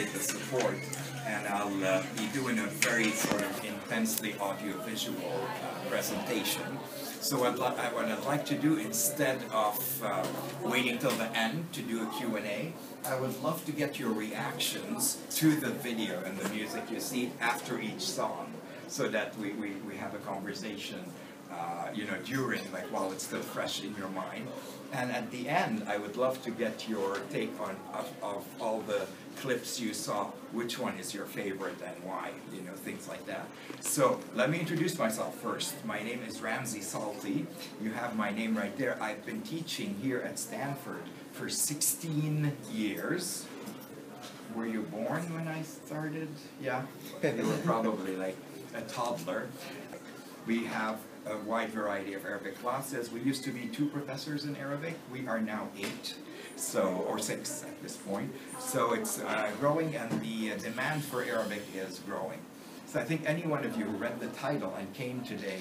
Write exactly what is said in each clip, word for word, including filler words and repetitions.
appreciate the support, and I'll uh, be doing a very sort of intensely audiovisual uh, presentation. So what I'd, what I'd like to do, instead of uh, waiting till the end to do a Q and A, I would love to get your reactions to the video and the music you see after each song, so that we, we, we have a conversation, uh, you know, during, like while it's still fresh in your mind. And at the end, I would love to get your take on of, of all the clips you saw, which one is your favorite and why, you know, things like that. So let me introduce myself first. My name is Ramzi Salti. You have my name right there. I've been teaching here at Stanford for sixteen years. Were you born when I started? Yeah, you were probably like a toddler. We have a wide variety of Arabic classes. We used to be two professors in Arabic. We are now eight, so or six at this point. So it's uh, growing, and the uh, demand for Arabic is growing. So I think any one of you who read the title and came today,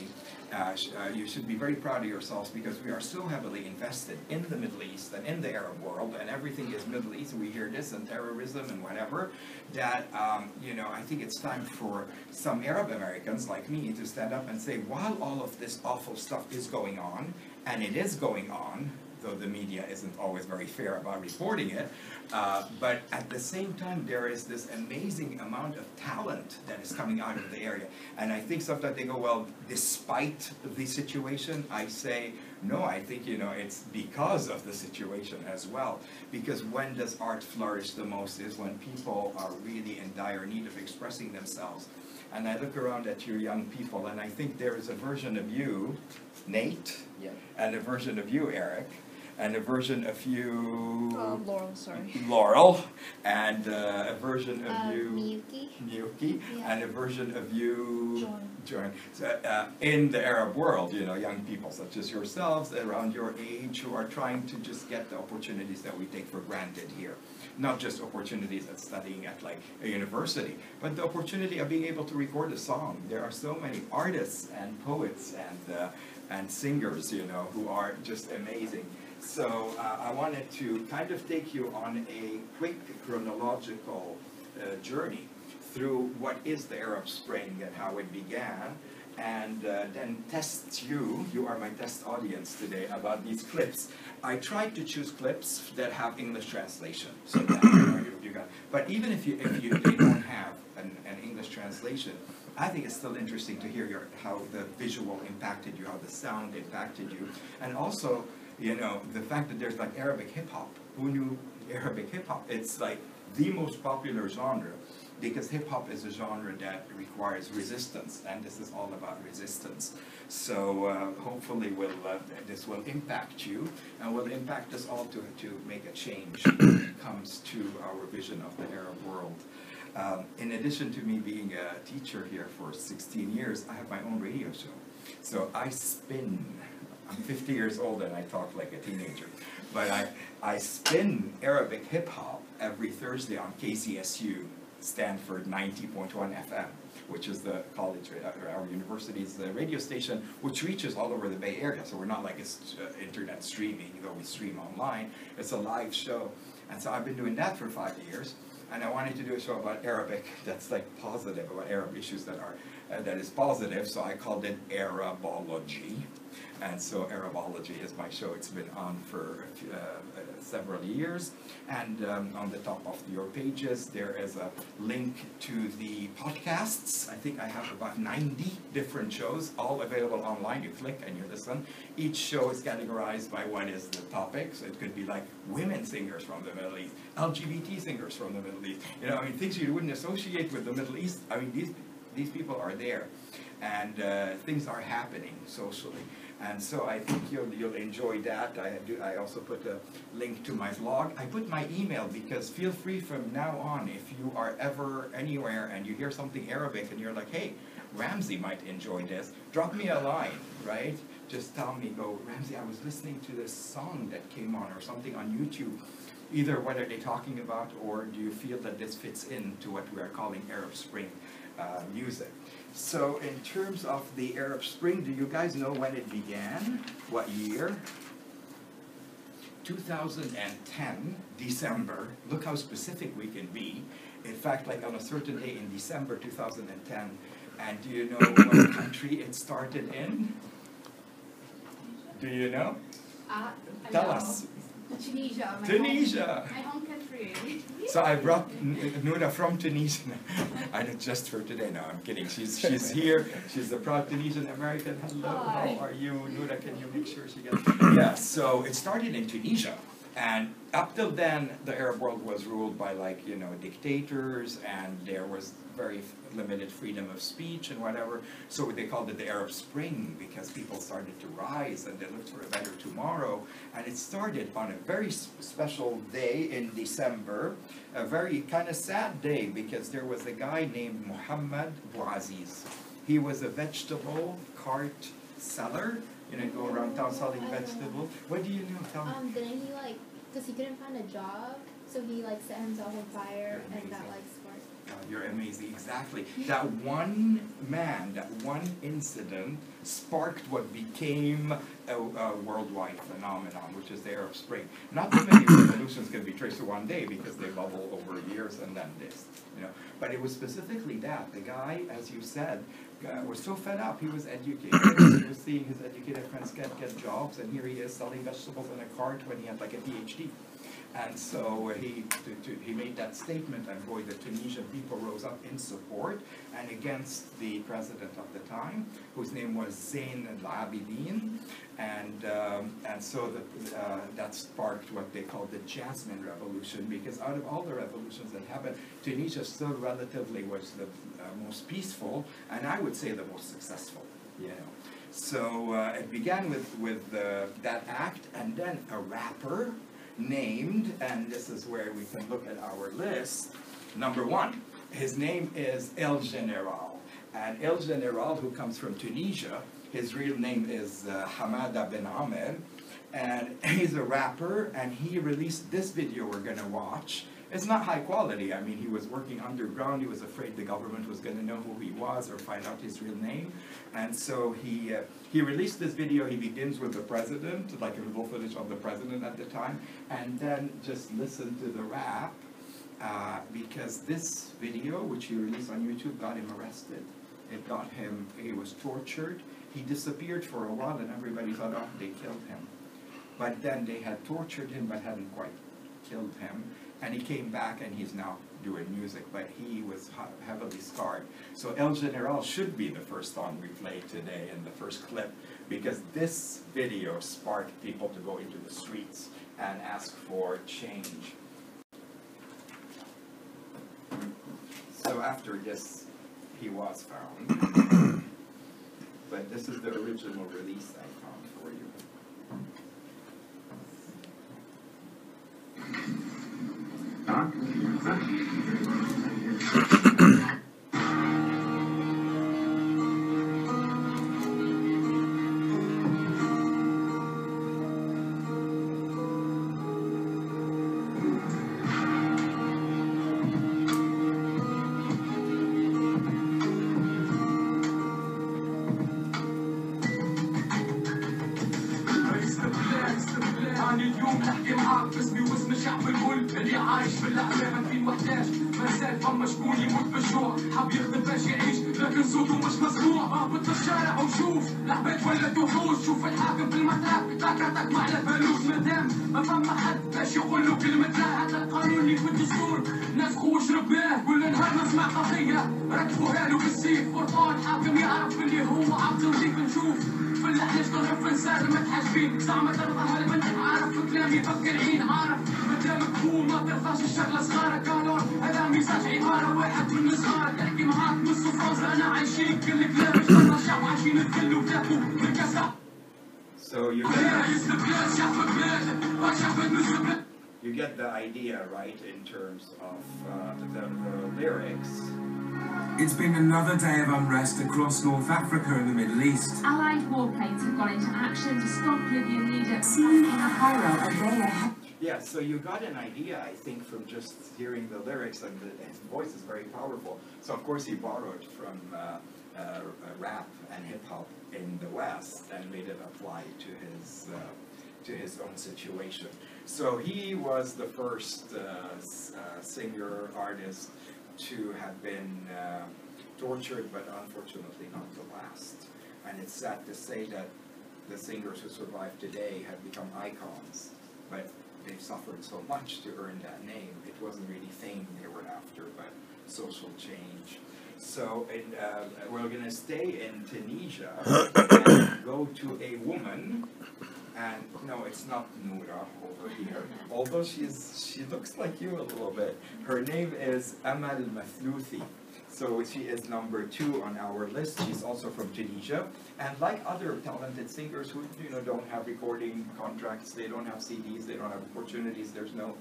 uh, sh uh, you should be very proud of yourselves, because we are so heavily invested in the Middle East and in the Arab world, and everything is Middle East. We hear this and terrorism and whatever, that um, you know, I think it's time for some Arab Americans like me to stand up and say, while all of this awful stuff is going on, and it is going on, though the media isn't always very fair about reporting it, uh, but at the same time, there is this amazing amount of talent that is coming out of the area. And I think sometimes they go, well, despite the situation, I say, no, I think, you know, it's because of the situation as well. Because when does art flourish the most is when people are really in dire need of expressing themselves. And I look around at your young people, and I think there is a version of you, Nate, yeah, and a version of you, Eric, and a version of you... Uh, Laurel, sorry. Laurel, and uh, a version of uh, you... Miyuki. Miyuki, yeah. And a version of you... John. John. So, uh, in the Arab world, you know, young people such as yourselves, around your age, who are trying to just get the opportunities that we take for granted here. Not just opportunities at studying at, like, a university, but the opportunity of being able to record a song. There are so many artists and poets and, uh, and singers, you know, who are just amazing. So uh, I wanted to kind of take you on a quick chronological uh, journey through what is the Arab Spring and how it began, and uh, then test you, you are my test audience today, about these clips. I tried to choose clips that have English translation, so that, you know, you, you got, but even if you, if you they don't have an, an English translation, I think it's still interesting to hear your, how the visual impacted you, how the sound impacted you, and also, you know, the fact that there's like Arabic hip-hop. Who knew Arabic hip-hop? It's like the most popular genre, because hip-hop is a genre that requires resistance, and this is all about resistance. So uh, hopefully we'll, uh, this will impact you, and will impact us all to, to make a change when it comes to our vision of the Arab world. Um, in addition to me being a teacher here for sixteen years, I have my own radio show. So I spin. I'm fifty years old and I talk like a teenager. But I, I spin Arabic hip-hop every Thursday on K C S U, Stanford ninety point one F M, which is the college, our university's the radio station, which reaches all over the Bay Area. So we're not like it's uh, internet streaming, though we stream online. It's a live show. And so I've been doing that for five years. And I wanted to do a show about Arabic that's like positive, about Arab issues that are uh, that is positive. So I called it Arabology. And so Arabology is my show. It's been on for uh, several years. And um, on the top of your pages, there is a link to the podcasts. I think I have about ninety different shows, all available online. You click and you listen. Each show is categorized by what is the topic. So it could be like women singers from the Middle East, L G B T singers from the Middle East. You know, I mean, things you wouldn't associate with the Middle East. I mean, these, these people are there. And uh, things are happening socially. And so I think you'll, you'll enjoy that. I, do, I also put a link to my blog. I put my email, because feel free from now on, if you are ever anywhere and you hear something Arabic and you're like, hey, Ramzi might enjoy this, drop me a line, right? Just tell me, go, Ramzi, I was listening to this song that came on or something on YouTube. Either what are they talking about, or do you feel that this fits into what we are calling Arab Spring uh, music? So in terms of the Arab Spring, do you guys know when it began? What year? two thousand ten, December. Look how specific we can be. in fact, like on a certain day in December two thousand ten. And do you know what country it started in? Do you know? Uh, Tell know. us. Tunisia. My Tunisia. Home, my home country. So I brought Nuna from Tunisia. I know, just for today. No, I'm kidding. She's she's here. She's a proud Tunisian American. Hello. Hi. How are you, Nuna? Can you make sure she gets? Yeah. So it started in Tunisia, and up till then, the Arab world was ruled by like you know dictators, and there was very limited freedom of speech and whatever. So they called it the Arab Spring because people started to rise and they looked for a better tomorrow. And it started on a very special day in December, a very kind of sad day because there was a guy named Mohammed Bouazizi. He was a vegetable cart seller. You know, go around town selling vegetables. What do you know? Tell me. Um, didn't he like, because he couldn't find a job, so he like set himself on fire and that like sparked. Oh, you're amazing, exactly. That one man, that one incident sparked what became a, a worldwide phenomenon, which is the Arab Spring. Not too many revolutions can be traced to one day because they bubble over years and then this, you know. But it was specifically that. The guy, as you said, Uh, was so fed up. He was educated. He was seeing his educated friends get, get jobs, and here he is selling vegetables in a cart when he had like a PhD. And so he to, to, he made that statement, and boy, the Tunisian people rose up in support and against the president of the time, whose name was Zine El Abidine, and um, and so the, uh, that sparked what they called the Jasmine Revolution, because out of all the revolutions that happened, Tunisia still relatively was the uh, most peaceful, and I would say the most successful, you know. So uh, it began with with uh, that act, and then a rapper named, and this is where we can look at our list, number one. His name is El General. And El General, who comes from Tunisia, his real name is uh, Hamada Ben Amir, and he's a rapper, and he released this video we're gonna watch. It's not high quality. I mean, he was working underground. He was afraid the government was going to know who he was or find out his real name. And so he uh, he released this video. He begins with the president, like a little footage of the president at the time. And then just listen to the rap, uh, because this video, which he released on YouTube, got him arrested. It got him, he was tortured. He disappeared for a while, and everybody thought, oh, they killed him. But then they had tortured him, but hadn't quite killed him. And he came back, and he's now doing music, but he was heavily scarred. So El General should be the first song we play today and the first clip, because this video sparked people to go into the streets and ask for change. So after this, he was found. But this is the original release I found for you. Huh? Huh? So you get, you get the idea, right, in terms of uh, the, the lyrics. It's been another day of unrest across North Africa and the Middle East. Allied warplanes have gone into action to stop Libyan leader Zine El Hawary. Yeah, so you got an idea, I think, from just hearing the lyrics, and the, his voice is very powerful. So, of course, he borrowed from uh, uh, rap and hip-hop in the West and made it apply to his, uh, to his own situation. So he was the first uh, uh, singer, artist to have been uh, tortured, but unfortunately not the last. And it's sad to say that the singers who survive today have become icons, but they've suffered so much to earn that name. It wasn't really fame they were after, but social change. So in, uh, we're going to stay in Tunisia and go to a woman, and no, it's not Noura over here, although she's, she looks like you a little bit. Her name is Amel Mathlouthi. So she is number two on our list. She's also from Tunisia. And like other talented singers who you know don't have recording contracts, they don't have C Ds, they don't have opportunities, there's no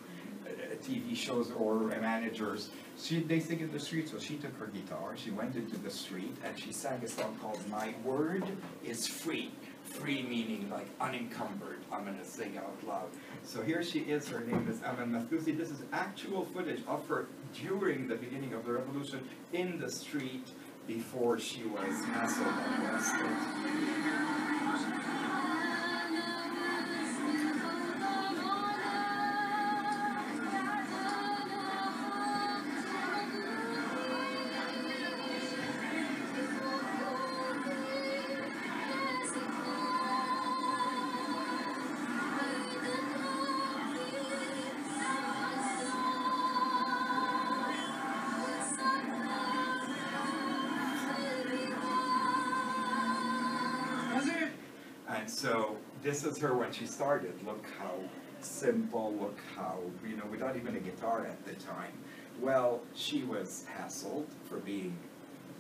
uh, T V shows or uh, managers, she, they sing in the street. So she took her guitar, she went into the street, and she sang a song called My Word Is Free. Free meaning like unencumbered. I'm going to sing out loud. So here she is. Her name is Amel Mathlouthi. This is actual footage of her during the beginning of the revolution in the street before she was hassled and arrested. So this is her when she started. Look how simple, look how, you know, without even a guitar at the time. Well, she was hassled for being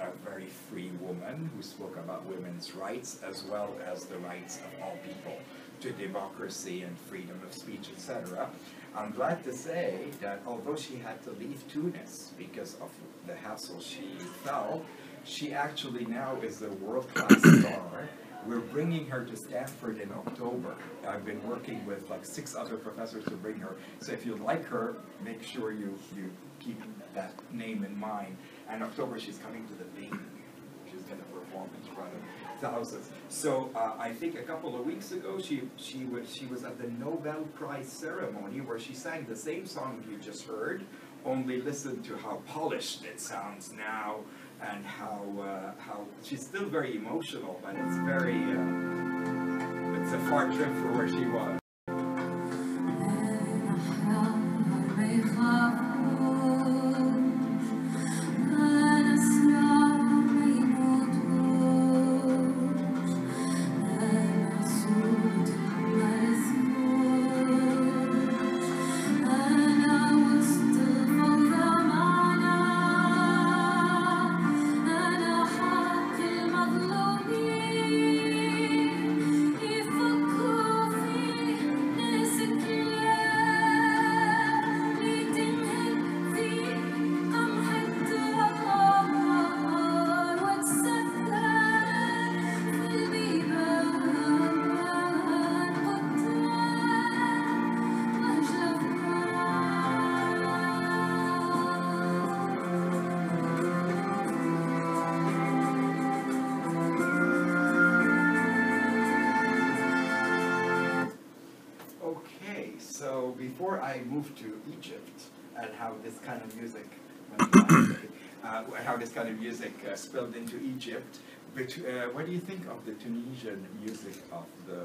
a very free woman who spoke about women's rights as well as the rights of all people to democracy and freedom of speech, et cetera. I'm glad to say that although she had to leave Tunis because of the hassle she felt, she actually now is a world-class star. We're bringing her to Stanford in October. I've been working with like six other professors to bring her. So if you like her, make sure you, you keep that name in mind. And October, she's coming to the Ving. She's going to perform in front of thousands. So uh, I think a couple of weeks ago, she, she, was, she was at the Nobel Prize ceremony where she sang the same song you just heard, only listen to how polished it sounds now. And how uh, how she's still very emotional, but it's very uh, it's a far trip for where she was. Before I moved to Egypt and how this kind of music, uh, how this kind of music uh, spilled into Egypt, but, uh, what do you think of the Tunisian music of the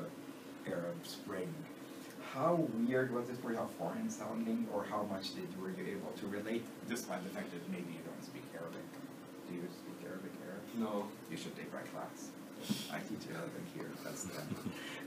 Arab Spring? How weird was it for you? How foreign sounding, or how much did were you able to relate, despite the fact that maybe you don't speak Arabic? Do you speak Arabic, Arab? No. You should take my class. I teach Arabic here. That's that.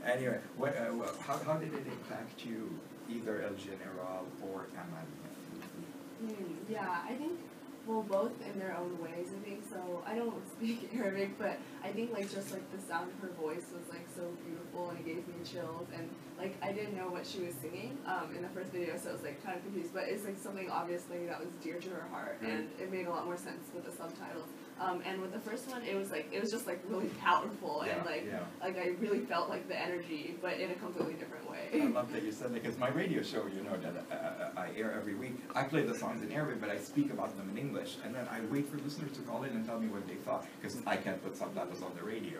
Anyway, what, uh, well, how, how did it impact you? Either El General or Amel Mathlouthi. Mm, yeah, I think, well, both in their own ways, I think. So I don't speak Arabic, but I think, like, just, like, the sound of her voice was, like, so beautiful, and it gave me chills, and, like, I didn't know what she was singing um, in the first video, so I was, like, kind of confused, but it's, like, something, obviously, that was dear to her heart, mm. and it made a lot more sense with the subtitles. Um, and with the first one, it was like it was just like really powerful, yeah, and like yeah. like I really felt like the energy, but in a completely different way. I love that you said that, because my radio show, you know, that uh, I air every week, I play the songs in Arabic, but I speak about them in English, and then I wait for listeners to call in and tell me what they thought, because I can't put subtitles on the radio.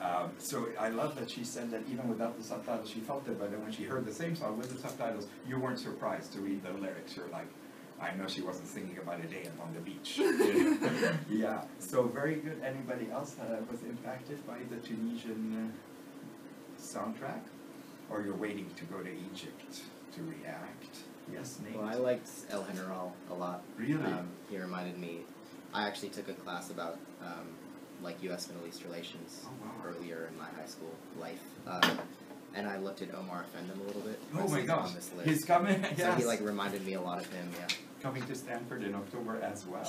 Um, so I love that she said that even without the subtitles, she felt it, but then when she heard the same song with the subtitles, you weren't surprised to read the lyrics. You're like, I know she wasn't singing about a day on the beach. Yeah, so very good. Anybody else uh, was impacted by the Tunisian soundtrack? Or you're waiting to go to Egypt to react? Yes, Nate? Well, I liked El General a lot. Really? Um, he reminded me, I actually took a class about um, like U S Middle East relations oh, wow. earlier in my high school life. Um, And I looked at Omar Offendum a little bit. Oh my gosh, he's coming, yes. So he like reminded me a lot of him, yeah. Coming to Stanford in October as well.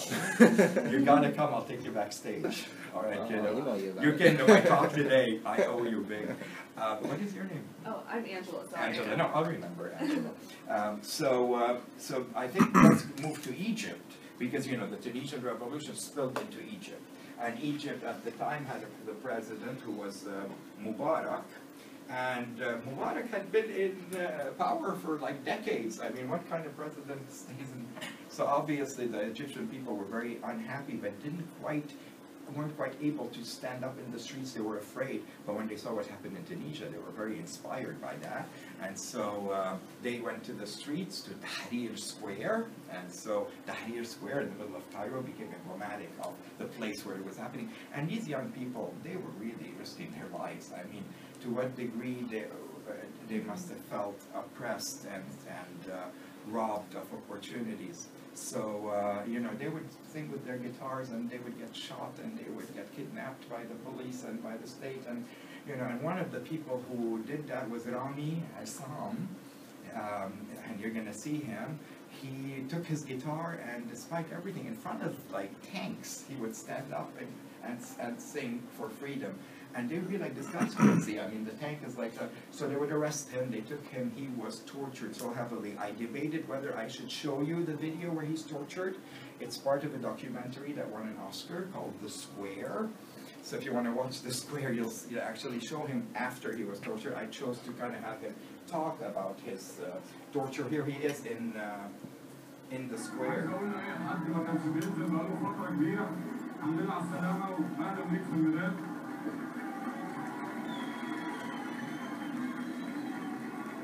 You gotta come, I'll take you backstage. All right, kiddo. I'll email you about it. You can, no, I talk today, I owe you big. Uh, what is your name? Oh, I'm Angela, sorry. Angela, no, I'll remember Angela. Um, so, uh, so I think let's move to Egypt, because, you know, the Tunisian Revolution spilled into Egypt. And Egypt at the time had a, the president who was uh, Mubarak. And uh, Mubarak had been in uh, power for like decades. I mean, what kind of president stays in? So obviously the Egyptian people were very unhappy, but didn't quite, weren't quite able to stand up in the streets. They were afraid, but when they saw what happened in Tunisia, they were very inspired by that. And so uh, they went to the streets, to Tahrir Square. And so Tahrir Square in the middle of Cairo became emblematic of the place where it was happening. And these young people, they were really risking their lives. I mean, to what degree they, uh, they must have felt oppressed and, and uh, robbed of opportunities. So, uh, you know, they would sing with their guitars and they would get shot and they would get kidnapped by the police and by the state. And, you know, and one of the people who did that was Ramy Essam, um, and you're going to see him. He took his guitar and despite everything in front of, like, tanks, he would stand up and, and, and sing for freedom. And they would be like, this guy's crazy. I mean, the tank is like that. So they would arrest him. They took him. He was tortured so heavily. I debated whether I should show you the video where he's tortured. It's part of a documentary that won an Oscar called The Square. So if you want to watch The Square, you'll, you'll actually show him after he was tortured. I chose to kind of have him talk about his uh, torture. Here he is in, uh, in The Square.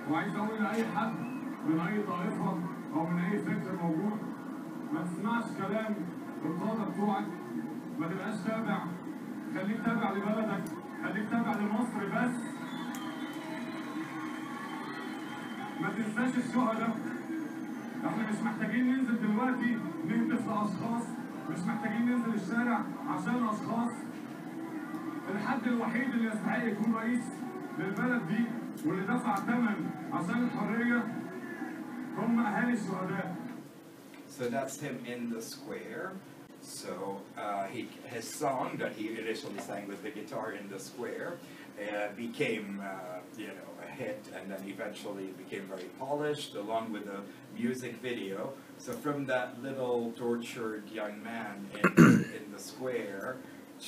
وعايز اقول لاي حد من اي طائفه او من اي فكر موجود ما تسمعش كلام القاده بتوعك ما تبقاش تابع خليك تابع لبلدك خليك تابع لمصر بس ما تنساش الشهداء احنا مش محتاجين ننزل دلوقتي نهتف لاشخاص مش محتاجين ننزل الشارع عشان اشخاص الحد الوحيد اللي يستحق يكون رئيس للبلد دي So that's him in The Square. So uh, he, his song that he initially sang with the guitar in The Square uh, became, uh, you know, a hit, and then eventually became very polished, along with a music video. So from that little tortured young man in, in The Square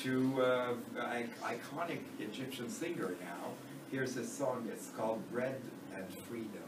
to uh, an iconic Egyptian singer now. Here's a song, it's called Bread and Freedom.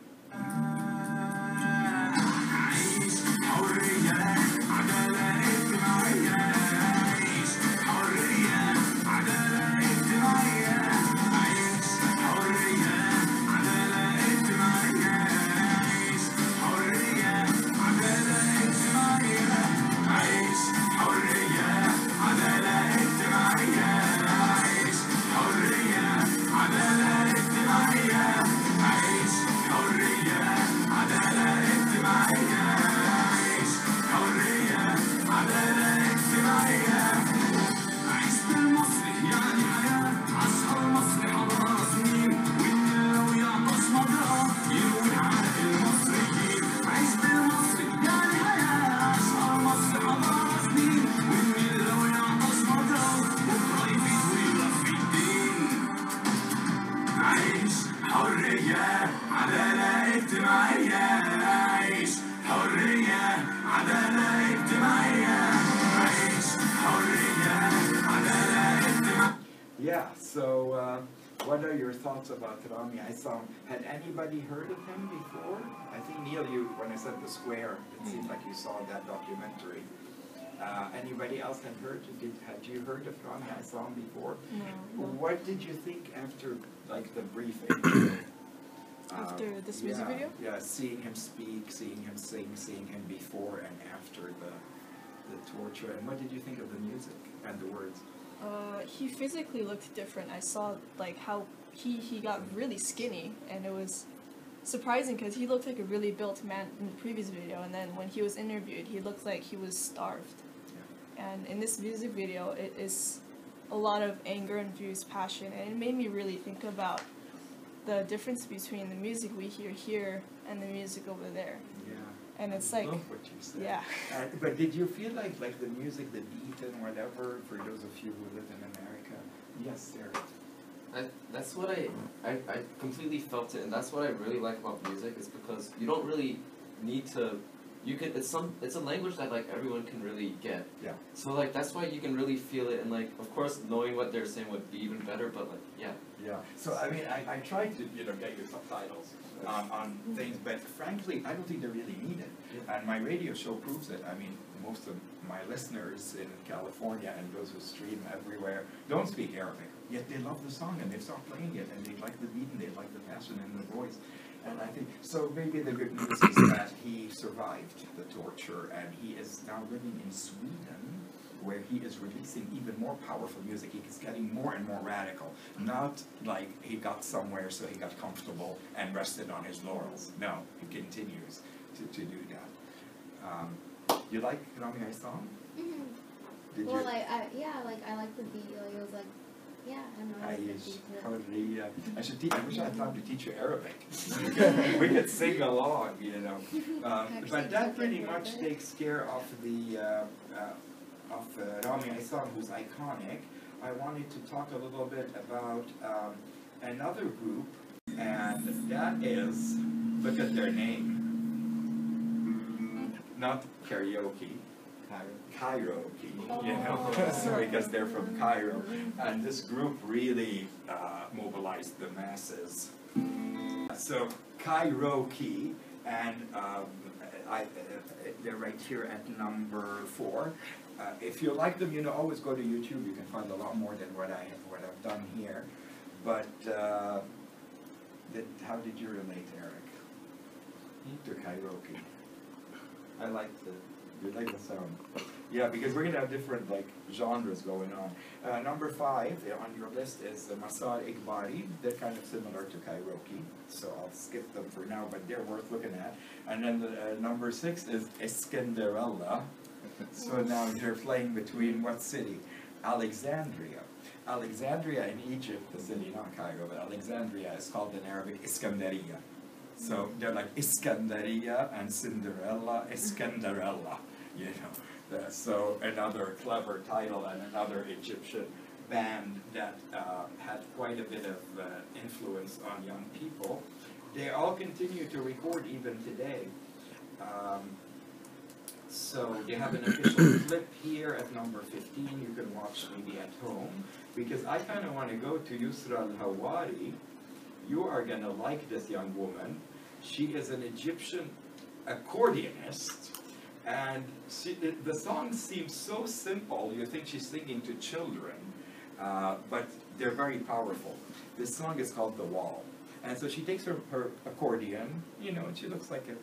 Yeah, so uh, what are your thoughts about Ramy Essam? Had anybody heard of him before? I think, Neil, you, when I said The Square, it seemed like you saw that documentary. Uh, anybody else had heard? Did, had you heard of Ramy Essam before? No, no. What did you think after, like, the briefing? after um, this music yeah, video? Yeah, seeing him speak, seeing him sing, seeing him before and after the, the torture. And what did you think of the music and the words? Uh, he physically looked different. I saw like how he, he got really skinny, and it was surprising because he looked like a really built man in the previous video, and then when he was interviewed, he looked like he was starved. Yeah. And in this music video, it is a lot of anger and views, passion, and it made me really think about the difference between the music we hear here and the music over there. Yeah. And it's like, I love what you said. Yeah. uh, but did you feel like like the music, the beat and whatever, for those of you who live in America? Yes, there I, that's what I, I, I completely felt it, and that's what I really like about music, is because you don't really need to, you could, it's some, it's a language that like everyone can really get. Yeah. So like that's why you can really feel it, and like of course knowing what they're saying would be even better, but like yeah. Yeah. So I mean I, I tried to you know get you subtitles on, on things, but frankly I don't think they really need it. Yeah. And my radio show proves it. I mean most of my listeners in California and those who stream everywhere don't speak Arabic, yet they love the song and they start playing it and they like the beat and they like the passion and the voice. And I think, so maybe the good news is that he survived the torture and he is now living in Sweden, where he is releasing even more powerful music. He's getting more and more radical. Not like he got somewhere so he got comfortable and rested on his laurels. No, he continues to, to do that. Um, you like Ramy Essam? Mm-hmm. Did well, you? Like, I, yeah, like, I like the beat. Like, it was like, yeah, I know. I, I should. I wish I had time to teach you Arabic. We could sing along, you know. Um, but that pretty much takes care of the uh, uh, of uh, Ramy Essam, who's iconic. I wanted to talk a little bit about um, another group, and that is, look at their name. Not Cairokee. Cairokee, you know, oh. Because they're from Cairo, and this group really uh, mobilized the masses. So Cairokee, and um, I, uh, they're right here at number four. Uh, if you like them, you know, always go to YouTube. You can find a lot more than what I have, what I've done here. But uh, did, how did you relate, Eric, to Cairokee? I liked it. You like the sound. Yeah, because we're going to have different like genres going on. Uh, number five on your list is the Masar Iqbari. They're kind of similar to Cairokee, so I'll skip them for now, but they're worth looking at. And then the, uh, number six is Iskanderella. So now they're playing between what city? Alexandria. Alexandria in Egypt, the city, not Cairo, but Alexandria is called in Arabic Iskandaria. So they're like Iskandaria and Cinderella, Iskanderella. You know, uh, so another clever title and another Egyptian band that uh, had quite a bit of uh, influence on young people. They all continue to record even today. Um, so they have an official clip here at number fifteen. You can watch maybe at home, because I kind of want to go to Yusra El Hawary. You are going to like this young woman. She is an Egyptian accordionist. And she, the, the song seems so simple, you think she's singing to children, uh, but they're very powerful. This song is called The Wall. And so she takes her, her accordion, you know, and she looks like a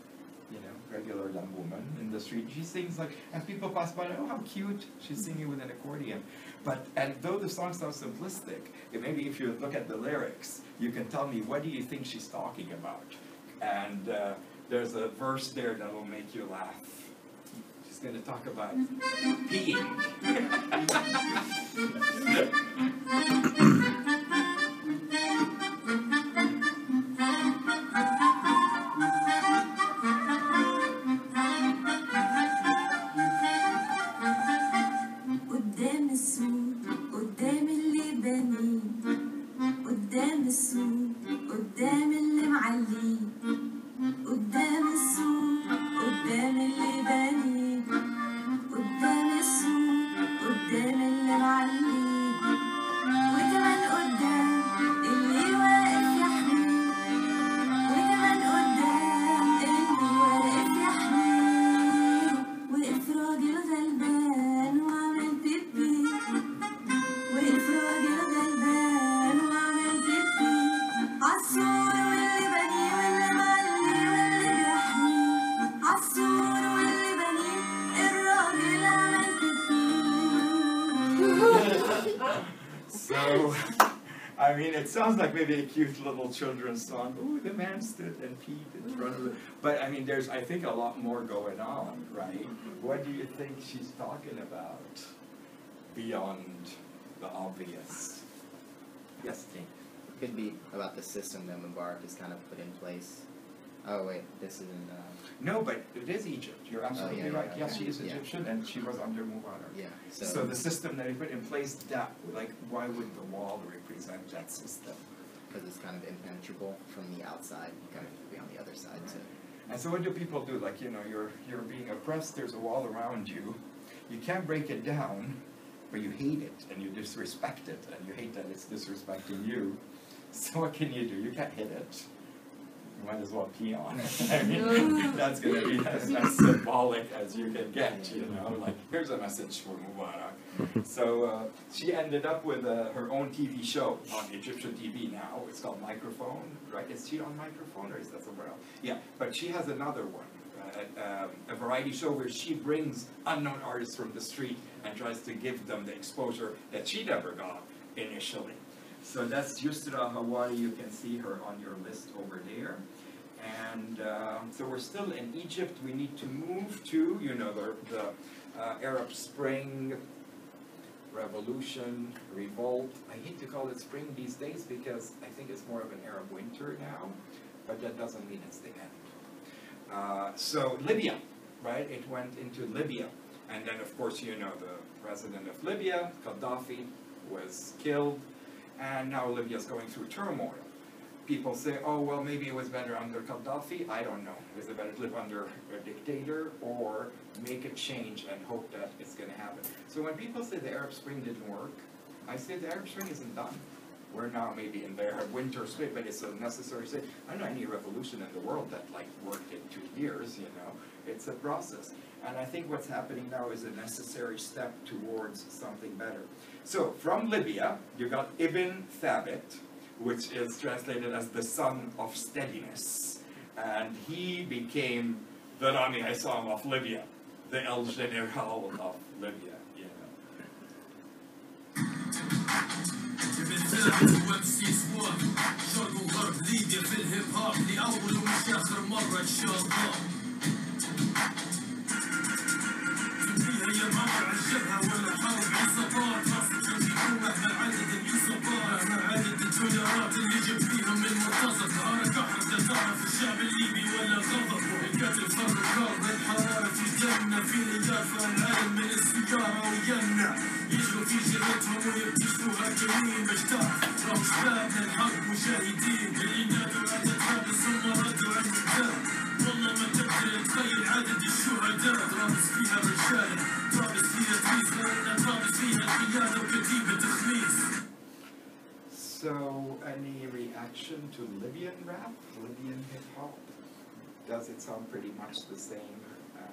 you know, regular young woman in the street. She sings like, and people pass by, oh, how cute, she's singing with an accordion. But, and though the song sounds simplistic, maybe if you look at the lyrics, you can tell me, what do you think she's talking about? And uh, there's a verse there that will make you laugh. Going to talk about peeing. قدام السوق قدام اللي بني قدام السوق قدام اللي معلي قدام السوق قدام اللي بني قدام السوق know, I mean, it sounds like maybe a cute little children's song. Ooh, the man stood and peeped in front of it. But I mean, there's, I think, a lot more going on, right? What do you think she's talking about beyond the obvious? Yes, Jane. It could be about the system that Mubarak has kind of put in place. Oh, wait, this isn't... Uh... No, but it is Egypt. You're absolutely oh, yeah, right. Yeah, yes, yeah, she is Egyptian, yeah. And she was under Mubarak. Yeah, so. so the system that he put in place, that, like, why would the wall represent that system? Because it's kind of impenetrable from the outside. You kind of have to be on the other side, right. too. And so what do people do? Like, you know, you're, you're being oppressed, there's a wall around you. You can't break it down, but you hate it, and you disrespect it, and you hate that it's disrespecting you. So what can you do? You can't hit it. You might as well pee on it. I mean, that's going to be as, as symbolic as you can get, you know, like, here's a message for Mubarak. So uh, she ended up with uh, her own T V show on Egyptian T V now. It's called Microphone, right? Is she on Microphone or is that somewhere else? Yeah, but she has another one, uh, um, a variety show where she brings unknown artists from the street and tries to give them the exposure that she never got initially. So that's Yusra Hawary, you can see her on your list over there. And uh, so we're still in Egypt, we need to move to, you know, the, the uh, Arab Spring, revolution, revolt. I hate to call it spring these days because I think it's more of an Arab winter now, but that doesn't mean it's the end. Uh, so Libya, right, it went into Libya. And then of course, you know, the president of Libya, Gaddafi, was killed. And now Libya's going through turmoil. People say, oh, well, maybe it was better under Gaddafi. I don't know. Is it better to live under a dictator or make a change and hope that it's going to happen? So when people say the Arab Spring didn't work, I say the Arab Spring isn't done. We're now maybe in the Arab winter state, but it's a necessary state. I don't know any revolution in the world that, like, worked in two years, you know. It's a process. And I think what's happening now is a necessary step towards something better. So from Libya, you got Ibn Thabit, which is translated as the son of steadiness. And he became the Ramy Essam of Libya, the El General of Libya. You know. So, any reaction to Libyan rap, Libyan hip-hop? Does it sound pretty much the same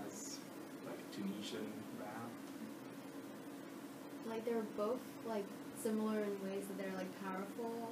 as, like, Tunisian rap? Like, they're both, like, similar in ways that they're, like, powerful.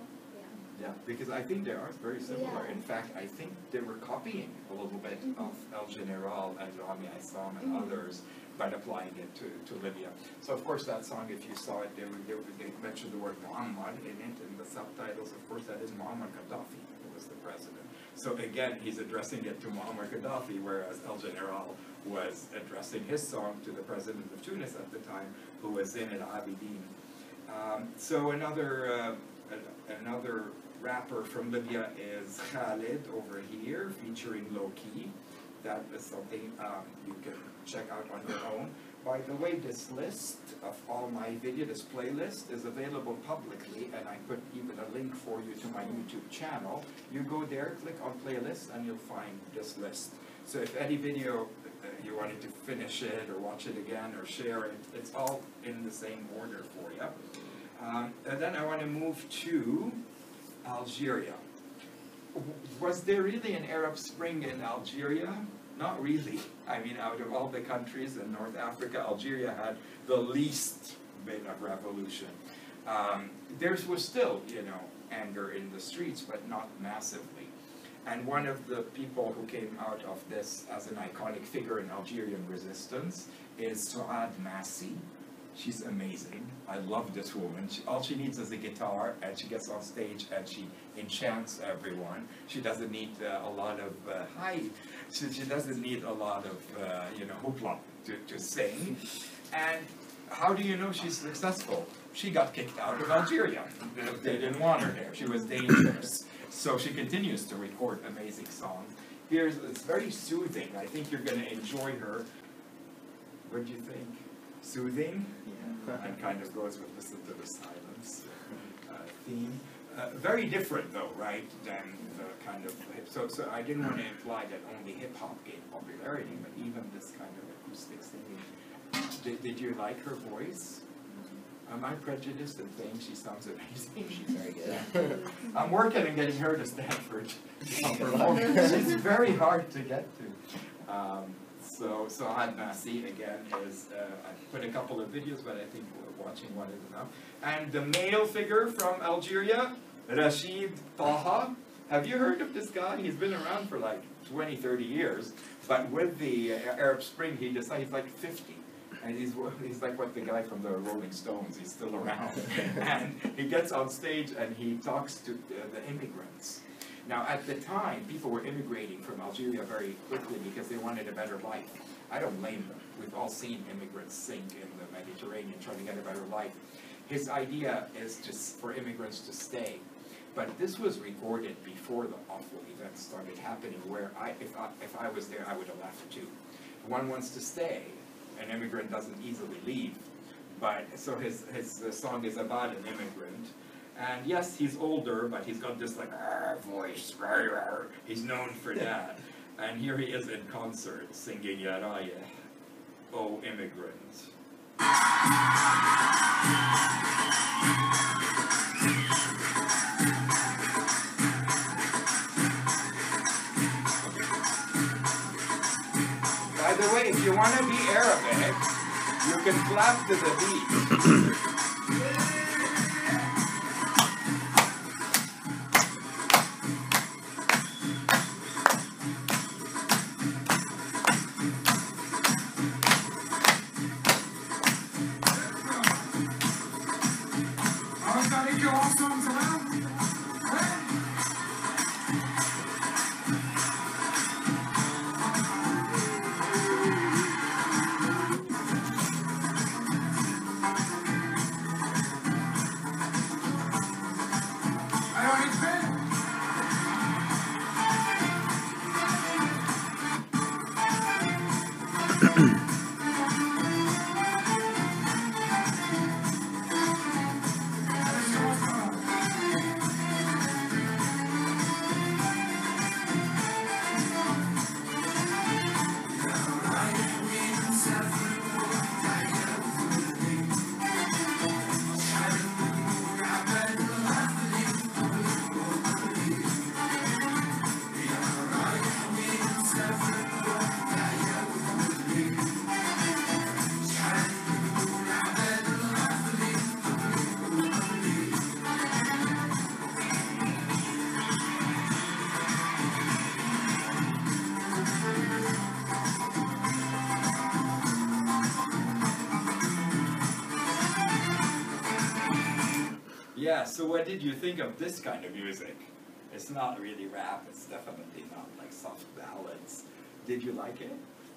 Yeah, because I think they are very similar. Yeah. In fact, I think they were copying a little bit mm-hmm. of El General and Ramy Essam and mm-hmm. others, but applying it to, to Libya. So of course that song, if you saw it, they, they, they mentioned the word Muammar in it, in the subtitles. Of course that is Muammar Gaddafi, who was the president. So again, he's addressing it to Muammar Gaddafi, whereas El General was addressing his song to the president of Tunis at the time, who was Zine El Abidine. Um, so another, uh, another rapper from Libya is Khalid over here, featuring Lowkey. That is something um, you can check out on your own. By the way, this list of all my video, this playlist, is available publicly, and I put even a link for you to my YouTube channel. You go there, click on playlist, and you'll find this list. So if any video uh, you wanted to finish it, or watch it again, or share it, it's all in the same order for you. Um, and then I want to move to Algeria. Was there really an Arab Spring in Algeria? Not really. I mean, out of all the countries in North Africa, Algeria had the least bit of revolution. Um, there was still, you know, anger in the streets, but not massively. And one of the people who came out of this as an iconic figure in Algerian resistance is Souad Masi, She's amazing. I love this woman. She, all she needs is a guitar, and she gets on stage and she enchants everyone. She doesn't need uh, a lot of uh, hi. She, she doesn't need a lot of uh, you know hoopla to, to sing. And how do you know she's successful? She got kicked out of Algeria. They didn't want her there. She was dangerous. So she continues to record amazing songs. Here's, it's very soothing. I think you're going to enjoy her. What do you think? Soothing? Yeah. And kind of goes with Listen to the Silence uh, theme. Uh, very different, though, right, than the kind of hip. So, so I didn't want to imply that only hip-hop gained popularity, but even this kind of acoustic singing. Did, did you like her voice? Am I prejudiced in saying she sounds amazing? She's very good. I'm working on getting her to Stanford. She's very hard to get to. Um, so, Souad Masi, again, is, uh, I put a couple of videos, but I think watching one is enough. And the male figure from Algeria, Rashid Taha. Have you heard of this guy? He's been around for like twenty, thirty years. But with the uh, Arab Spring, he decided he's like fifty. And he's, he's like what the guy from the Rolling Stones, he's still around. And he gets on stage and he talks to the, the immigrants. Now, at the time, people were immigrating from Algeria very quickly because they wanted a better life. I don't blame them. We've all seen immigrants sink in the Mediterranean trying to get a better life. His idea is just for immigrants to stay. But this was recorded before the awful events started happening, where I, if, I, if I was there, I would have laughed too. One wants to stay. An immigrant doesn't easily leave, but so his his uh, song is about an immigrant, and yes, he's older, but he's got this like voice. Rawr, rawr. He's known for that, and here he is in concert singing Yaraya, oh immigrant. By the way, if you want to be Arabic, you can clap to the beat. Yeah, so what did you think of this kind of music? It's not really rap, it's definitely not like soft ballads. Did you like it?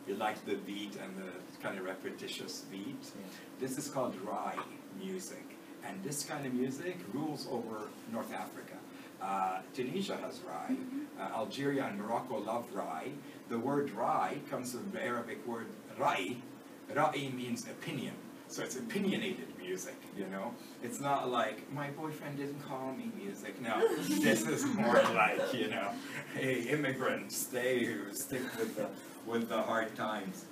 You liked the beat and the kind of repetitious beat? Yeah. This is called Rai music. And this kind of music rules over North Africa. Uh, Tunisia has Rai, uh, Algeria and Morocco love Rai. The word Rai comes from the Arabic word Rai. Rai means opinion. So it's opinionated music, you know? It's not like, my boyfriend didn't call me music. No, this is more like, you know, hey, immigrant, stay, stick with the, with the hard times.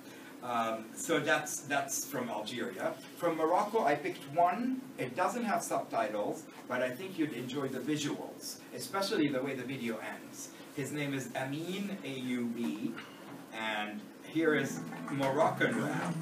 Um, so that's, that's from Algeria. From Morocco, I picked one. It doesn't have subtitles, but I think you'd enjoy the visuals, especially the way the video ends. His name is Amin A U B, and here is Moroccan rap.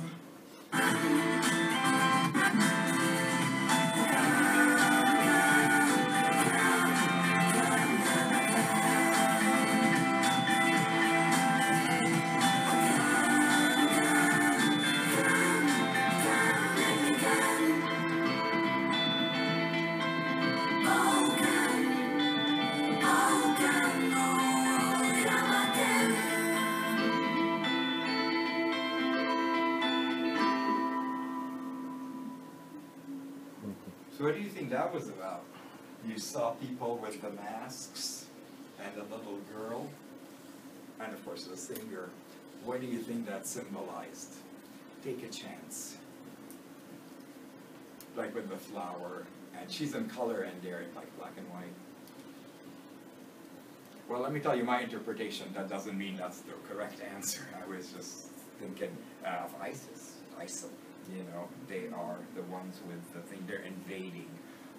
So what do you think that was about? You saw people with the masks and a little girl, and of course the singer. What do you think that symbolized? Take a chance. Like with the flower, and she's in color and they're in like black and white. Well, let me tell you my interpretation. That doesn't mean that's the correct answer. I was just thinking uh, of ISIS, ISIL. You know, they are the ones with the thing. They're invading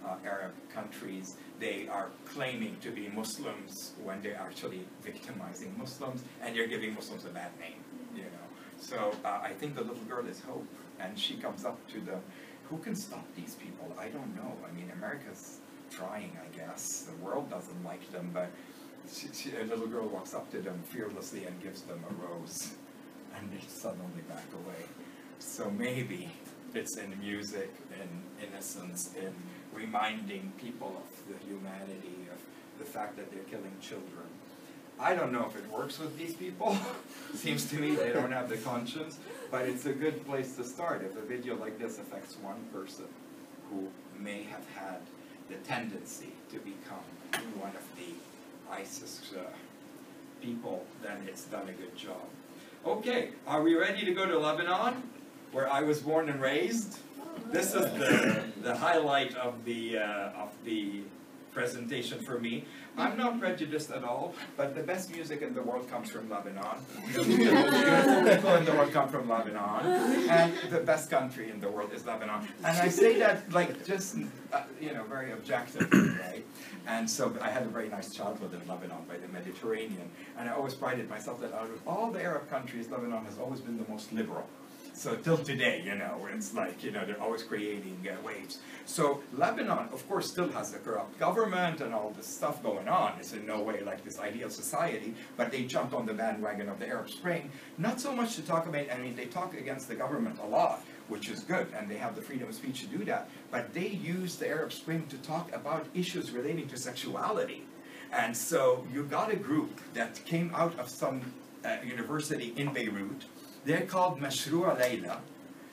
uh, Arab countries. They are claiming to be Muslims when they're actually victimizing Muslims, and they're giving Muslims a bad name. You know, so uh, I think the little girl is hope, and she comes up to the. Who can stop these people? I don't know. I mean, America's trying, I guess. The world doesn't like them, but she, she, a little girl walks up to them fearlessly and gives them a rose, and they suddenly back away. So maybe it's in music, in innocence, in reminding people of the humanity, of the fact that they're killing children. I don't know if it works with these people. Seems to me they don't have the conscience, but it's a good place to start. If a video like this affects one person who may have had the tendency to become one of the ISIS uh, people, then it's done a good job. Okay, are we ready to go to Lebanon, where I was born and raised? This is the, the highlight of the, uh, of the presentation for me. I'm not prejudiced at all, but the best music in the world comes from Lebanon. The beautiful people in the world come from Lebanon, and the best country in the world is Lebanon. And I say that like just, uh, you know, very objectively, right? And so I had a very nice childhood in Lebanon by the Mediterranean, and I always prided myself that out of all the Arab countries, Lebanon has always been the most liberal. So till today, you know, it's like, you know, they're always creating uh, waves. So Lebanon, of course, still has a corrupt government and all this stuff going on. It's in no way like this ideal society, but they jumped on the bandwagon of the Arab Spring. Not so much to talk about, I mean, they talk against the government a lot, which is good, and they have the freedom of speech to do that. But they use the Arab Spring to talk about issues relating to sexuality. And so you got a group that came out of some uh, university in Beirut. They're called Mashrou' Leila,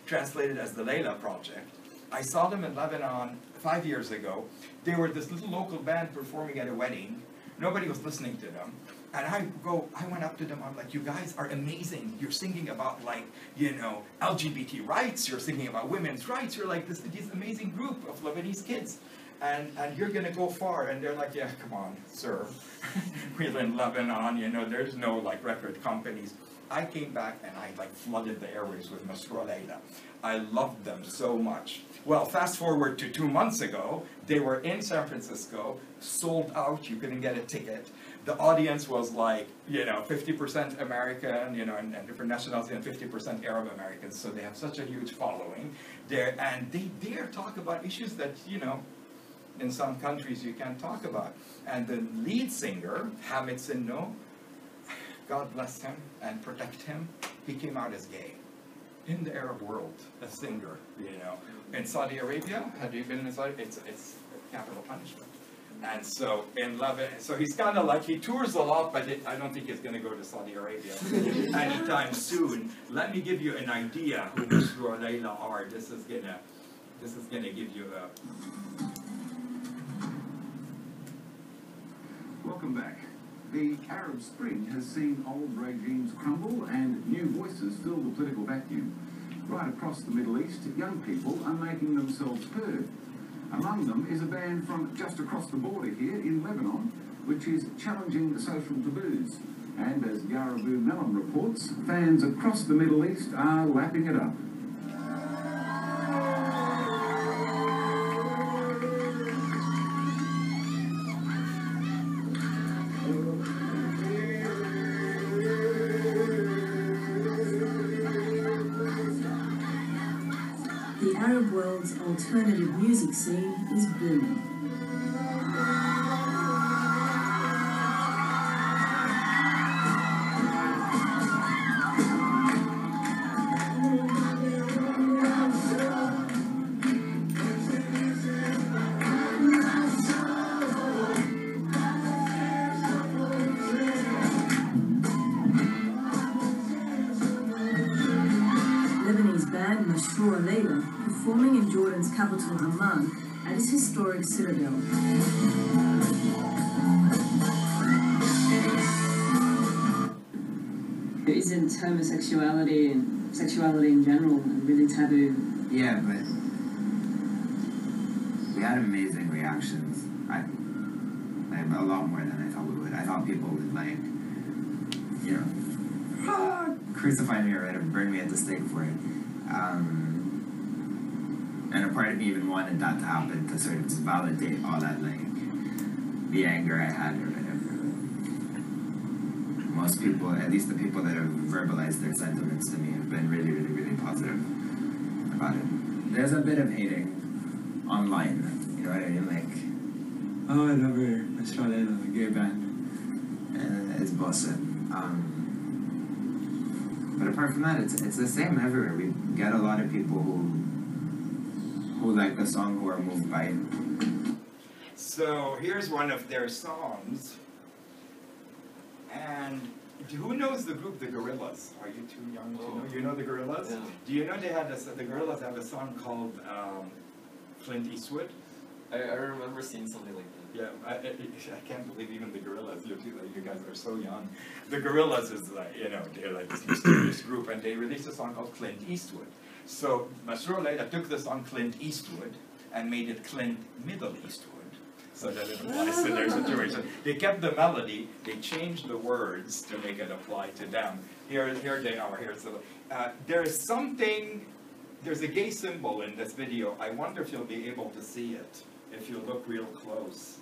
translated as the Leila Project. I saw them in Lebanon five years ago. They were this little local band performing at a wedding. Nobody was listening to them. And I go, I went up to them, I'm like, you guys are amazing. You're singing about, like, you know, L G B T rights. You're singing about women's rights. You're like this, this amazing group of Lebanese kids. And, and you're going to go far. And they're like, yeah, come on, sir. We're in Lebanon, you know, there's no, like, record companies. I came back and I like flooded the airwaves with Mashrou' Leila. I loved them so much. Well, fast forward to two months ago, they were in San Francisco, sold out, you couldn't get a ticket. The audience was like, you know, fifty percent American, you know, and, and different nationalities, and fifty percent Arab Americans, so they have such a huge following. They're, and they dare talk about issues that, you know, in some countries you can't talk about. And the lead singer, Hamid Sinno, God bless him and protect him, he came out as gay. In the Arab world, a singer, you know. In Saudi Arabia, had you been in Saudi Arabia, it's, it's capital punishment. And so in Lebanon, so he's kind of like, he tours a lot, but it, I don't think he's going to go to Saudi Arabia anytime soon. Let me give you an idea who Mashrou' Leila are. This is going to, this is going to give you a... Welcome back. The Arab Spring has seen old regimes crumble and new voices fill the political vacuum. Right across the Middle East, young people are making themselves heard. Among them is a band from just across the border here in Lebanon, which is challenging social taboos. And as Yarabu Mellon reports, fans across the Middle East are lapping it up. Alternative music scene is booming. Lebanese band Mashrou' Leila performing in Jordan's capital Amman at its historic citadel. Isn't homosexuality and sexuality in general really taboo? Yeah, but we had amazing reactions. I, like, a lot more than I thought we would. I thought people would, like, you know, ah, crucify me already, and burn me at the stake for it. Um, and a part of me even wanted that to happen to sort of just validate all that, like, the anger I had or whatever. Most people, at least the people that have verbalized their sentiments to me, have been really, really, really positive about it. There's a bit of hating online, you know what I mean? Like, oh, I love her, Mashrou' Leila, a gay band. And it's bullshit. Um, but apart from that, it's it's the same everywhere. We get a lot of people who, who like the song, who are moved by it. So here's one of their songs. And who knows the group The Gorillaz? Are you too young to know? You know The Gorillaz? Yeah. Do you know they had a, The Gorillaz have a song called um, Clint Eastwood? I, I remember seeing something like that. Yeah, I, I, I can't believe even The Gorillaz, you, like, you guys are so young. The Gorillaz is like, you know, they're like this mysterious group, and they released a song called Clint Eastwood. So Mashrou' Leila took the song Clint Eastwood and made it Clint Middle Eastwood. So that it applies to their situation. They kept the melody, they changed the words to make it apply to them. Here, here they are, here's the... Uh, there is something, there's a gay symbol in this video. I wonder if you'll be able to see it, if you look real close.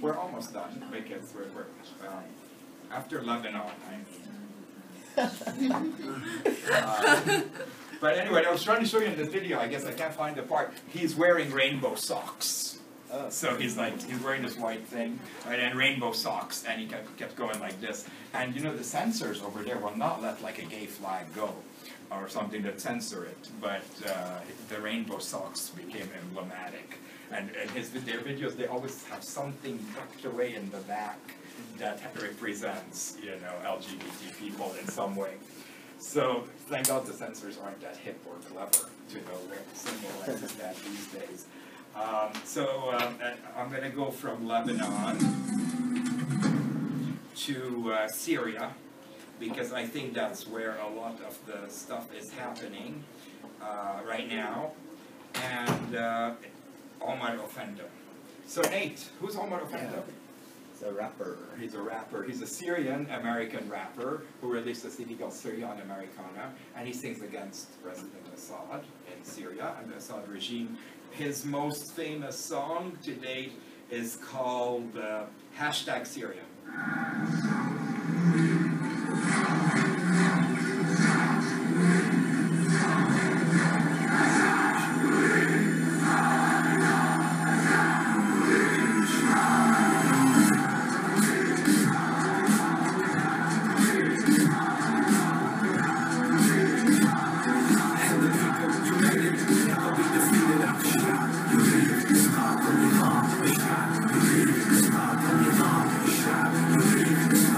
We're almost done because we're, we're um, after Lebanon. uh, but anyway, I was trying to show you in the video. I guess I can't find the part. He's wearing rainbow socks. Oh. So he's like, he's wearing this white thing, right, and rainbow socks, and he kept, kept going like this. And you know, the censors over there will not let like a gay flag go or something that censor it. But uh, the rainbow socks became emblematic. And, and his, their videos, they always have something tucked away in the back that represents, you know, L G B T people in some way. So, thank God the censors aren't that hip or clever to know where to symbolize that these days. Um, so, um, I'm going to go from Lebanon to uh, Syria, because I think that's where a lot of the stuff is happening uh, right now. And... Uh, Omar Offendum. So Nate, who's Omar Offendum? He's a rapper. He's a rapper. He's a Syrian-American rapper who released a C D called Syrian Americana, and he sings against President Assad in Syria and the Assad regime. His most famous song to date is called uh, Hashtag Syria. Thank you.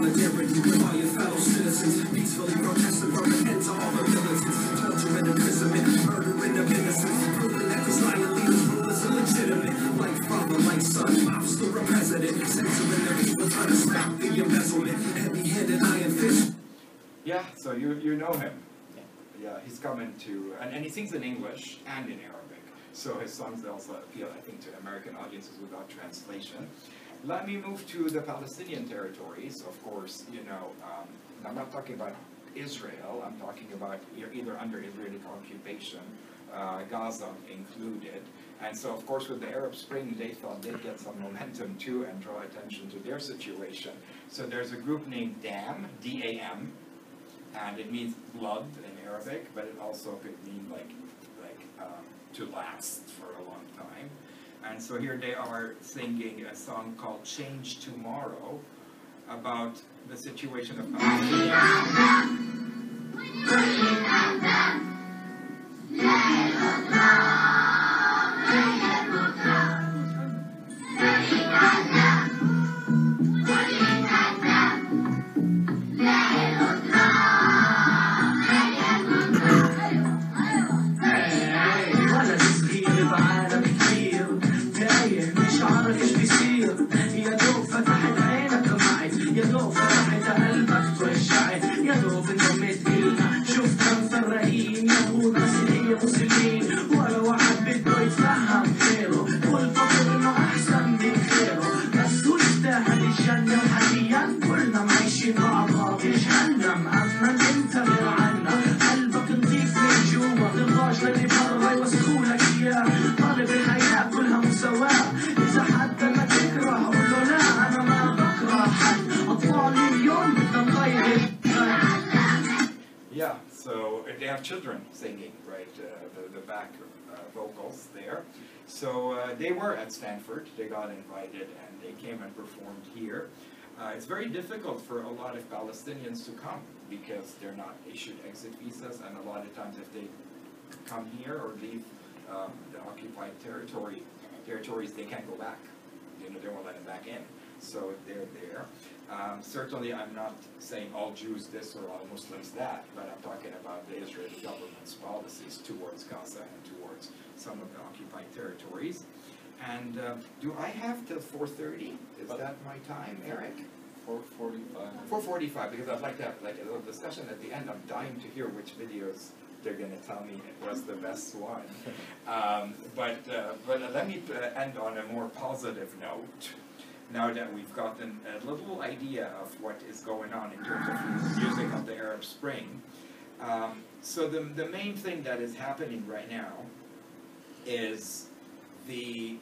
solidarity with all your fellow citizens, peacefully protesting from the ends of all the militants, torture and imprisonment, murdering of innocents, proving that these lying leaders' rule is illegitimate, like father, like son, mobster or president, censoring the people, trying to stop the embezzlement, heavy-handed iron fist. Yeah, so you, you know him. Yeah. Yeah, he's coming to, and, and he sings in English and in Arabic, so his songs also appeal, I think, to American audiences without translation. Let me move to the Palestinian territories. Of course, you know, um, I'm not talking about Israel, I'm talking about you're either under Israeli occupation, uh, Gaza included. And so, of course, with the Arab Spring, they thought they'd get some momentum too and draw attention to their situation. So there's a group named D A M, D A M, and it means blood in Arabic, but it also could mean like, like um, to last for a long time. And so here they are singing a song called Change Tomorrow about the situation of children singing, right, uh, the, the back uh, vocals there. So uh, they were at Stanford, they got invited and they came and performed here. Uh, it's very difficult for a lot of Palestinians to come because they're not issued exit visas, and a lot of times if they come here or leave um, the occupied territory, territories, they can't go back. You know, they won't let them back in. So they're there. Um, certainly I'm not saying all Jews this or all Muslims that, but I'm talking about the Israeli government's policies towards Gaza and towards some of the occupied territories. And uh, do I have till four thirty? Is that my time, Eric? four forty-five. four forty-five, because I'd like to have like a little discussion at the end. I'm dying to hear which videos they're going to tell me it was the best one. Um, but, uh, but let me end on a more positive note. Now that we've gotten a little idea of what is going on in terms of music of the Arab Spring. Um, so the, the main thing that is happening right now is the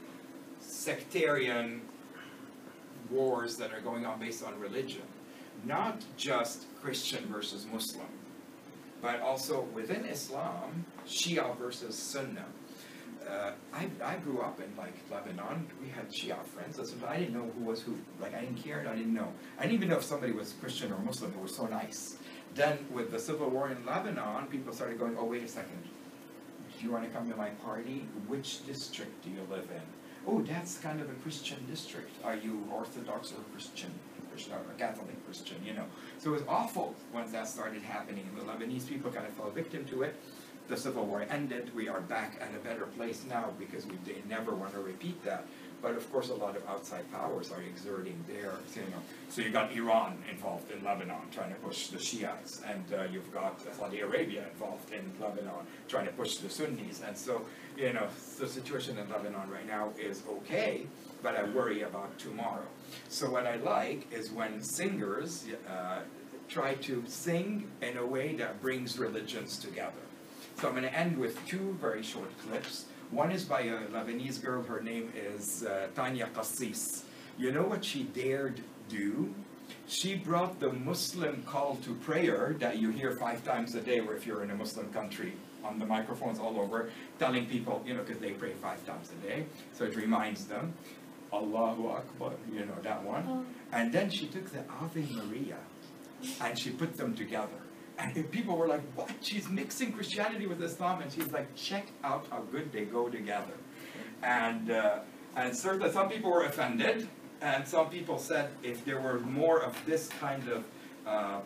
sectarian wars that are going on based on religion. Not just Christian versus Muslim, but also within Islam, Shia versus Sunnah. Uh, I, I grew up in like Lebanon. We had Shia friends. I didn't know who was who. Like I didn't care. I didn't know. I didn't even know if somebody was Christian or Muslim. It was so nice. Then with the civil war in Lebanon, people started going, "Oh wait a second. Do you want to come to my party? Which district do you live in? Oh, that's kind of a Christian district. Are you Orthodox or Christian, Christian or Catholic Christian? You know." So it was awful once that started happening. The Lebanese people kind of fell victim to it. The civil war ended, we are back at a better place now because we, they never want to repeat that. But of course a lot of outside powers are exerting their, you know, so you've got Iran involved in Lebanon trying to push the Shiites, and uh, you've got Saudi Arabia involved in Lebanon trying to push the Sunnis. And so, you know, the situation in Lebanon right now is okay, but I worry about tomorrow. So what I like is when singers uh, try to sing in a way that brings religions together. So I'm going to end with two very short clips. One is by a Lebanese girl, her name is uh, Tanya Qassis. You know what she dared do? She brought the Muslim call to prayer that you hear five times a day, or if you're in a Muslim country, on the microphones all over, telling people, you know, because they pray five times a day, so it reminds them, Allahu Akbar, you know, that one. Oh. And then she took the Ave Maria and she put them together. And people were like, what? She's mixing Christianity with Islam. And she's like, check out how good they go together. And, uh, and certainly some people were offended. And some people said if there were more of this kind of uh,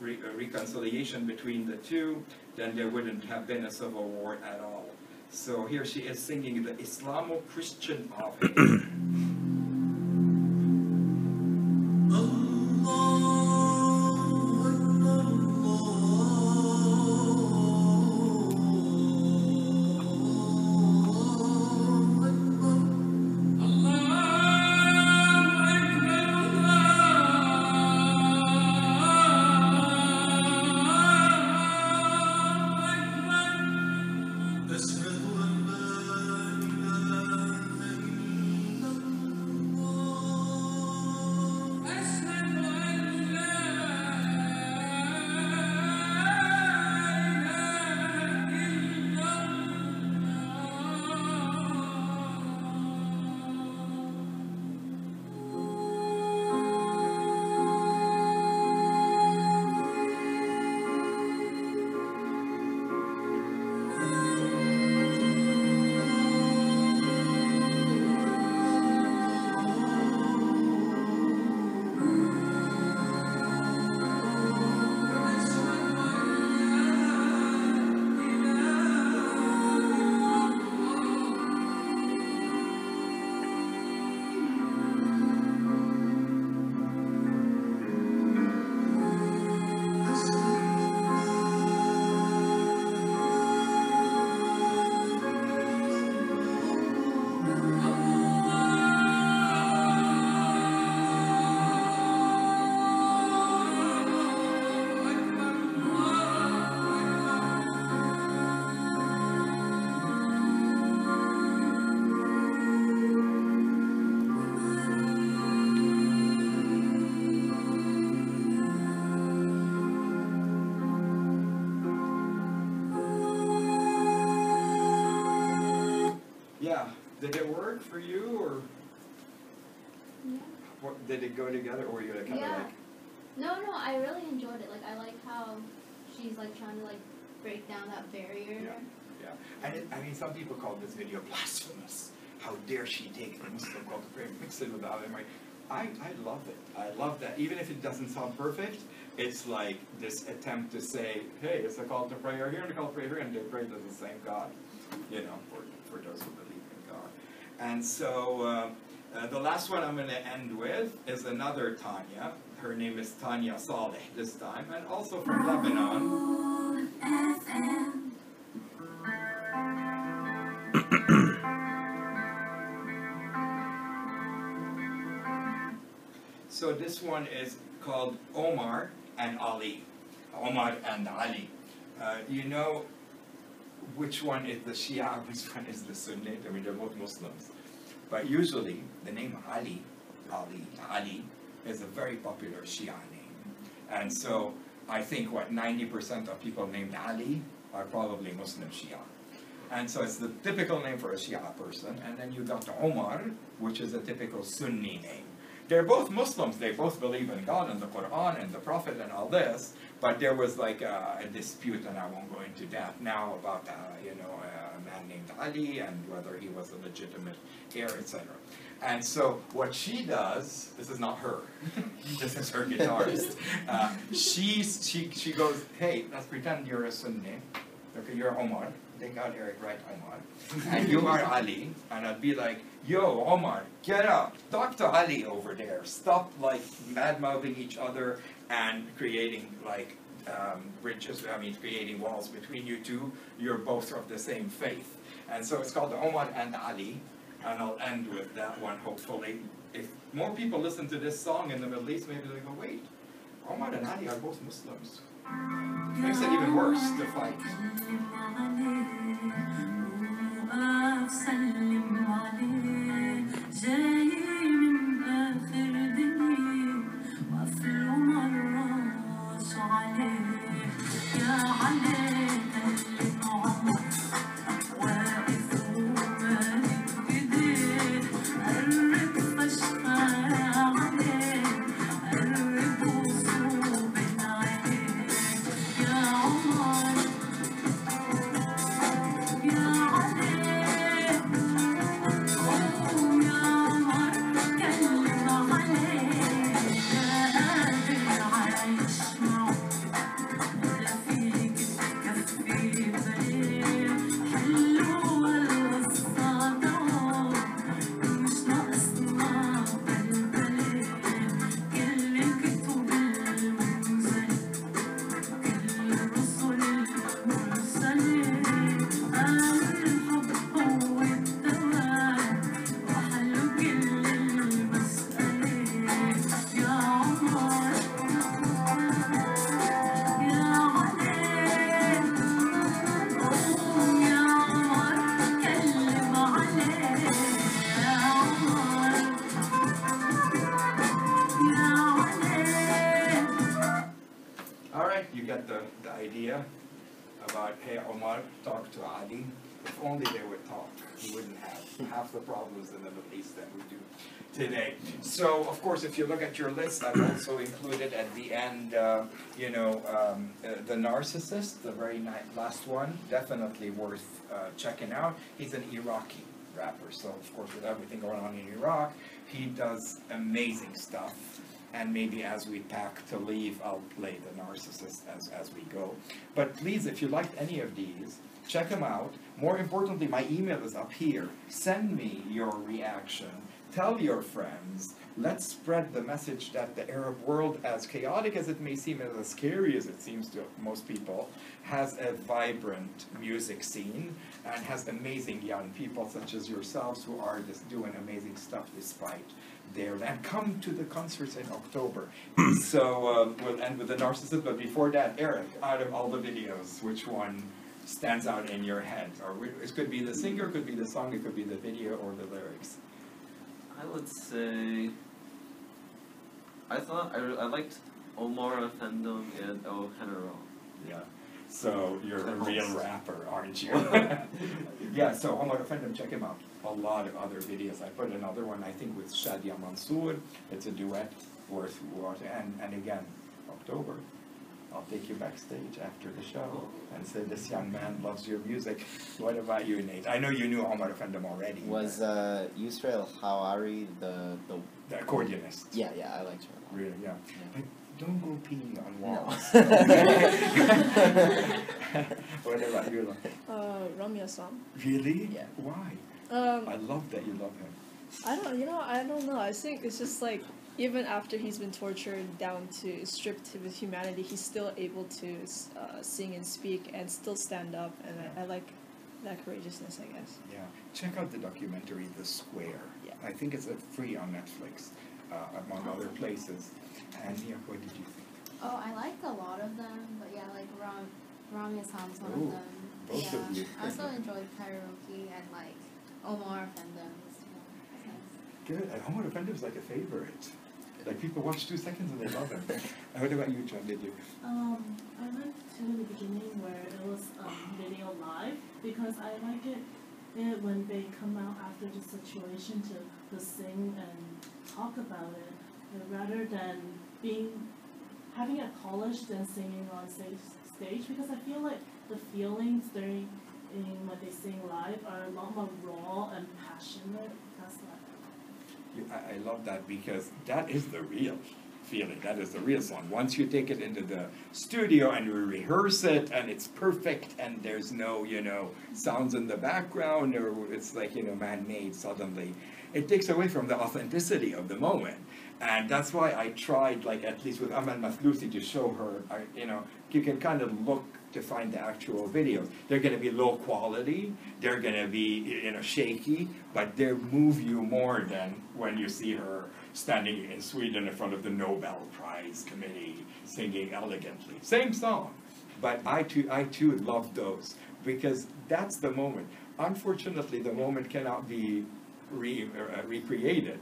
re reconciliation between the two, then there wouldn't have been a civil war at all. So here she is singing the Islamo-Christian of it. Did it work for you, or yeah. What, did it go together, or were you like kind yeah. of like? No, no, I really enjoyed it. Like I like how she's like trying to like break down that barrier. Yeah, yeah. And it, I mean, some people call this video blasphemous. How dare she take the Muslim culture and mix it with the Arab? I I love it. I love that. Even if it doesn't sound perfect, it's like this attempt to say, hey, it's a call to prayer here and a call to prayer here, and they pray to the same God, you know, for for those who believe. And so uh, uh, the last one I'm going to end with is another Tanya. Her name is Tanya Saleh this time, and also from Lebanon. So this one is called Omar and Ali. Omar and Ali. Uh, you know, which one is the Shia, which one is the Sunni? I mean, they're both Muslims. But usually, the name Ali, Ali, Ali, is a very popular Shia name. And so, I think, what, ninety percent of people named Ali are probably Muslim Shia. And so it's the typical name for a Shia person. And then you got Omar, which is a typical Sunni name. They're both Muslims. They both believe in God and the Quran and the Prophet and all this. But there was like a, a dispute, and I won't go into that now, about uh, you know, a man named Ali and whether he was a legitimate heir, et cetera. And so what she does, this is not her, this is her guitarist. Uh, she's, she she goes, hey, let's pretend you're a Sunni. Okay, you're Omar. Take out Eric, right, Omar. And you are Ali. And I'd be like, yo, Omar, get up. Talk to Ali over there. Stop like mad-mouthing each other and creating like um, bridges, I mean, creating walls between you two. You're both of the same faith. And so it's called Omar and Ali. And I'll end with that one, hopefully. If more people listen to this song in the Middle East, maybe they'll go, wait, Omar and Ali are both Muslims. It makes it even worse to fight. you get the, the idea about, hey, Omar, talk to Ali. If only they would talk, we wouldn't have half the problems in the Middle East that we do today. So, of course, if you look at your list, I've also included at the end, uh, you know, um, uh, the narcissist, the very last one, definitely worth uh, checking out. He's an Iraqi rapper, so, of course, with everything going on in Iraq, he does amazing stuff. And maybe as we pack to leave, I'll play the narcissist as, as we go. But please, if you liked any of these, check them out. More importantly, my email is up here. Send me your reaction. Tell your friends. Let's spread the message that the Arab world, as chaotic as it may seem, and as scary as it seems to most people, has a vibrant music scene and has amazing young people such as yourselves who are just doing amazing stuff despite their land. Come to the concerts in October. So um, we'll end with the narcissist, but before that, Eric, out of all the videos, which one stands out in your head? Or it could be the singer, it could be the song, it could be the video or the lyrics. I would say I thought I, I liked Omar Offendum and El General. Yeah. So you're a real rapper, aren't you? Yeah. So Omar Offendum, check him out. A lot of other videos. I put another one I think with Shadia Mansour. It's a duet worth watching. And and again, October. I'll take you backstage after the show and say, this young man loves your music. What about you, Nate? I know you knew Omar Offendum already. Was uh, Yusra El Hawary the, the... The accordionist. Yeah, yeah, I liked her. Really, yeah. yeah. But don't go peeing on walls. No. What about you? Uh, Ramy Essam. Really? Yeah. Why? Um, I love that you love him. I don't, you know, I don't know. I think it's just like... Even after he's been tortured down to stripped of his humanity, he's still able to uh, sing and speak and still stand up. And yeah. I, I like that courageousness, I guess. Yeah. Check out the documentary, The Square. Yeah. I think it's uh, free on Netflix, uh, among other places. And yeah, what did you think? Oh, I liked a lot of them, but yeah, like Ram, Ramy Essam's one Ooh, of them. Both yeah. of you. I also enjoyed Cairokee and like Omar Offendum. You know, Good. Omar Offendum's like a favorite. Like, people watch two seconds and they love him. What about you, John? Did you? Um, I went to the beginning where it was um, video live because I like it, it when they come out after the situation to, to sing and talk about it, and rather than being having it polished and singing on stage, stage because I feel like the feelings during in, when they sing live are a lot more raw and passionate. That's what I I love that because that is the real feeling. That is the real song. Once you take it into the studio and you rehearse it and it's perfect and there's no, you know, sounds in the background or it's like, you know, man-made suddenly, it takes away from the authenticity of the moment. And that's why I tried, like, at least with Amel Mathlouthi to show her, I, you know, you can kind of look to find the actual videos. They're going to be low quality, they're going to be, you know, shaky, but they move you more than when you see her standing in Sweden in front of the Nobel Prize Committee singing elegantly. Same song, but I too, I too love those because that's the moment. Unfortunately, the moment cannot be re, uh, recreated,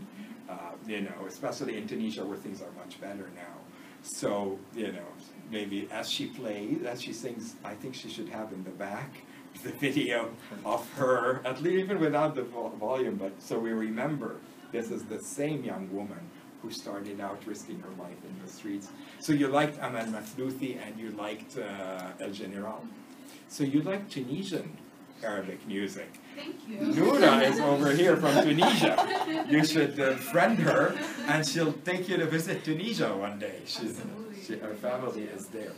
uh, you know, especially in Tunisia where things are much better now. So, you know, maybe as she plays, as she sings, I think she should have in the back the video of her, at least even without the vol volume, but so we remember this is the same young woman who started out risking her life in the streets. So you liked Amel Mathlouthi and you liked uh, El General. So you like Tunisian Arabic music. Thank you. Noura is over here from Tunisia. You should uh, friend her and she'll take you to visit Tunisia one day. She's, she, her family is there.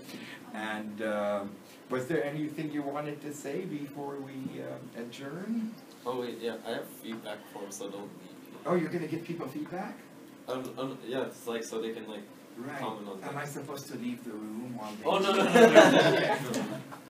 And uh, was there anything you wanted to say before we uh, adjourn? Oh wait, yeah, I have feedback forms, so don't leave me. Oh, you're going to give people feedback? Um, um, yeah, it's like so they can like Right. Am I supposed to leave the room while they... Oh, no, no, no, no, no. Okay.